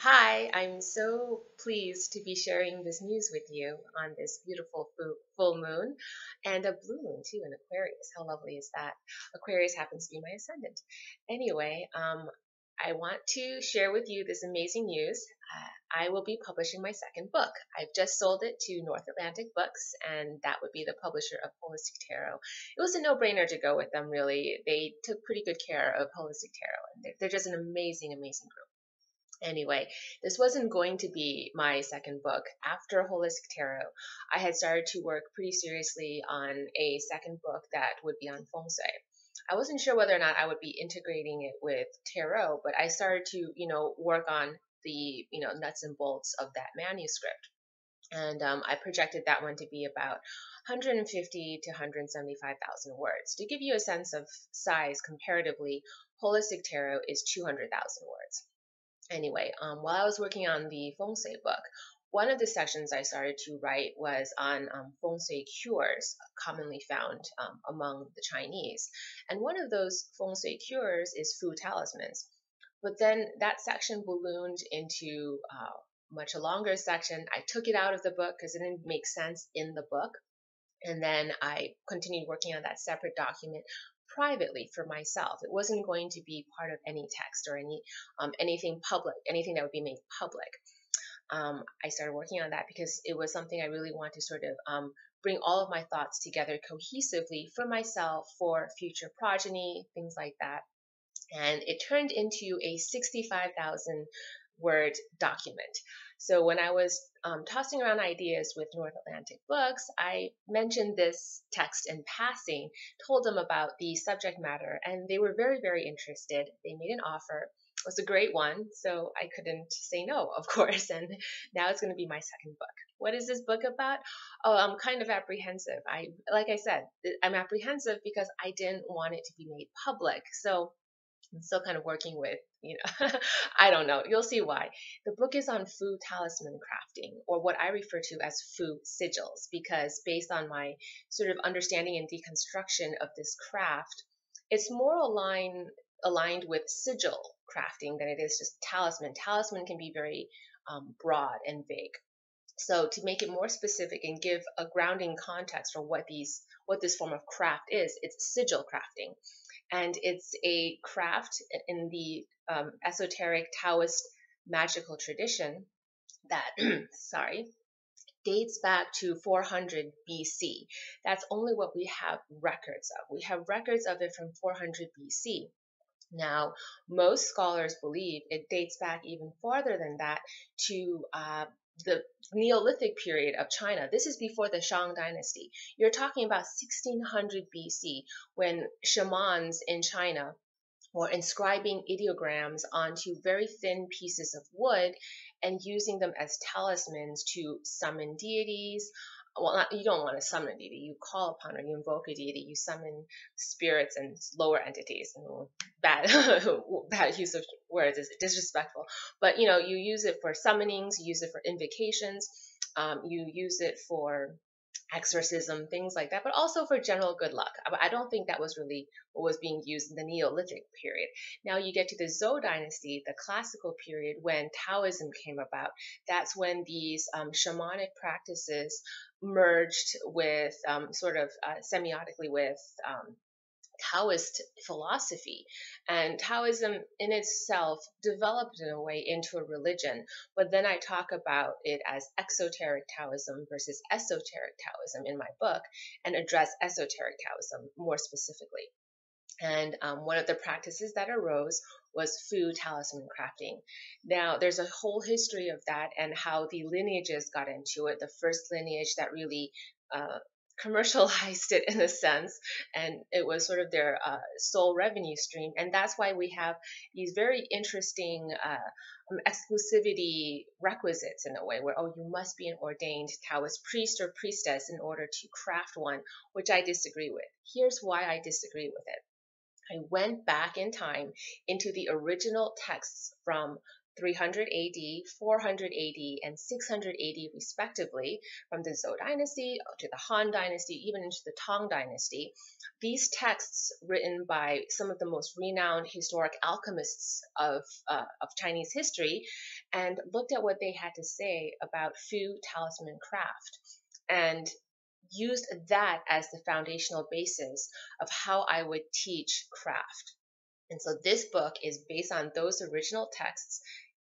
Hi, I'm so pleased to be sharing this news with you on this beautiful full moon and a blue moon too in Aquarius. How lovely is that? Aquarius happens to be my ascendant. Anyway, I want to share with you this amazing news. I will be publishing my second book. I've just sold it to North Atlantic Books, and that would be the publisher of Holistic Tarot. It was a no-brainer to go with them, really. They took pretty good care of Holistic Tarot, and they're just an amazing, amazing group. Anyway, this wasn't going to be my second book. After Holistic Tarot, I had started to work pretty seriously on a second book that would be on feng shui. I wasn't sure whether or not I would be integrating it with tarot, but I started to, work on the, nuts and bolts of that manuscript. And I projected that one to be about 150,000 to 175,000 words. To give you a sense of size comparatively, Holistic Tarot is 200,000 words. Anyway, while I was working on the feng shui book, one of the sections I started to write was on feng shui cures commonly found among the Chinese. And one of those feng shui cures is Fu Talismans. But then that section ballooned into much a longer section. I took it out of the book because it didn't make sense in the book. And then I continued working on that separate document privately for myself. It wasn't going to be part of any text or any anything public, anything that would be made public. I started working on that because it was something I really wanted to sort of bring all of my thoughts together cohesively for myself, for future progeny, things like that. And it turned into a 65,000 word document. So when I was tossing around ideas with North Atlantic Books, I mentioned this text in passing, told them about the subject matter, and they were very, very interested. They made an offer. It was a great one, so I couldn't say no, of course, and now it's going to be my second book. What is this book about? Oh, I'm kind of apprehensive. Like I said, I'm apprehensive because I didn't want it to be made public, so I'm still kind of working with, I don't know. You'll see why. The book is on Fu Talisman crafting, or what I refer to as Fu Sigils, because based on my sort of understanding and deconstruction of this craft, it's more aligned with sigil crafting than it is just talisman. Talisman can be very broad and vague. So to make it more specific and give a grounding context for what this form of craft is, it's sigil crafting. And it's a craft in the esoteric Taoist magical tradition that, dates back to 400 BC. That's only what we have records of. We have records of it from 400 BC. Now, most scholars believe it dates back even farther than that to the Neolithic period of China. This is before the Shang Dynasty. You're talking about 1600 BC when shamans in China were inscribing ideograms onto very thin pieces of wood and using them as talismans to summon deities. Well, you don't want to summon a deity. You call upon or you invoke a deity. You summon spirits and lower entities. Bad use of words is disrespectful. But, you use it for summonings. You use it for invocations. You use it for exorcism, things like that, but also for general good luck. I don't think that was really what was being used in the Neolithic period. Now you get to the Zhou Dynasty, the classical period when Taoism came about. That's when these shamanic practices merged with semiotically with Taoist philosophy, and Taoism in itself developed in a way into a religion, but then I talk about it as exoteric Taoism versus esoteric Taoism in my book and address esoteric Taoism more specifically. And one of the practices that arose was Fu Talisman crafting. Now, there's a whole history of that and how the lineages got into it. The first lineage that really commercialized it in a sense, and it was sort of their sole revenue stream, and that's why we have these very interesting exclusivity requisites in a way where, oh, you must be an ordained Taoist priest or priestess in order to craft one, which I disagree with. Here's why I disagree with it. I went back in time into the original texts from 300 AD, 400 AD, and 600 AD respectively, from the Zhou Dynasty to the Han Dynasty, even into the Tang Dynasty. These texts, written by some of the most renowned historic alchemists of Chinese history, and looked at what they had to say about Fu Talisman craft, and used that as the foundational basis of how I would teach craft. And so this book is based on those original texts,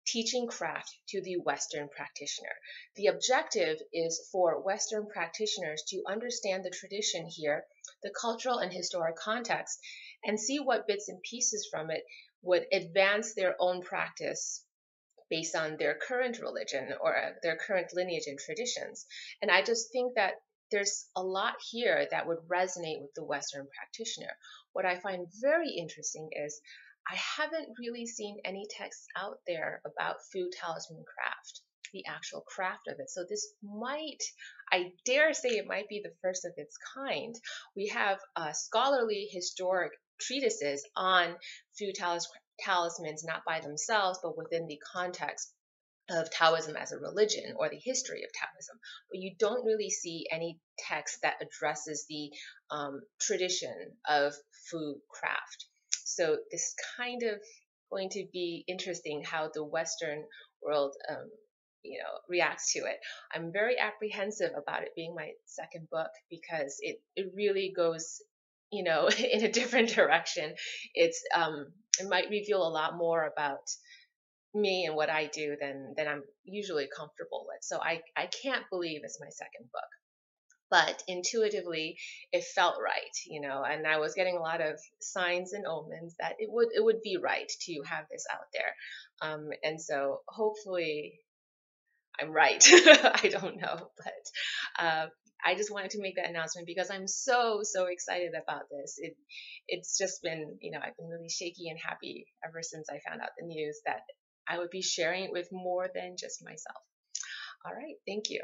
teaching craft to the Western practitioner. The objective is for Western practitioners to understand the tradition here, the cultural and historic context, and see what bits and pieces from it would advance their own practice based on their current religion or their current lineage and traditions. And I just think that there's a lot here that would resonate with the Western practitioner. What I find very interesting is I haven't really seen any texts out there about Fu Talisman craft, the actual craft of it. So this might, I dare say it might be the first of its kind. We have scholarly historic treatises on Fu talismans, not by themselves, but within the context of Taoism as a religion or the history of Taoism, but you don't really see any text that addresses the tradition of Fu craft. So this is kind of going to be interesting how the Western world reacts to it. I'm very apprehensive about it being my second book because it really goes in a different direction. It's it might reveal a lot more about me and what I do than I'm usually comfortable with. So I can't believe it's my second book, but intuitively it felt right, and I was getting a lot of signs and omens that it would be right to have this out there. And so hopefully I'm right. I don't know, but I just wanted to make that announcement because I'm so excited about this. It's just been, I've been really shaky and happy ever since I found out the news that I would be sharing it with more than just myself. All right, thank you.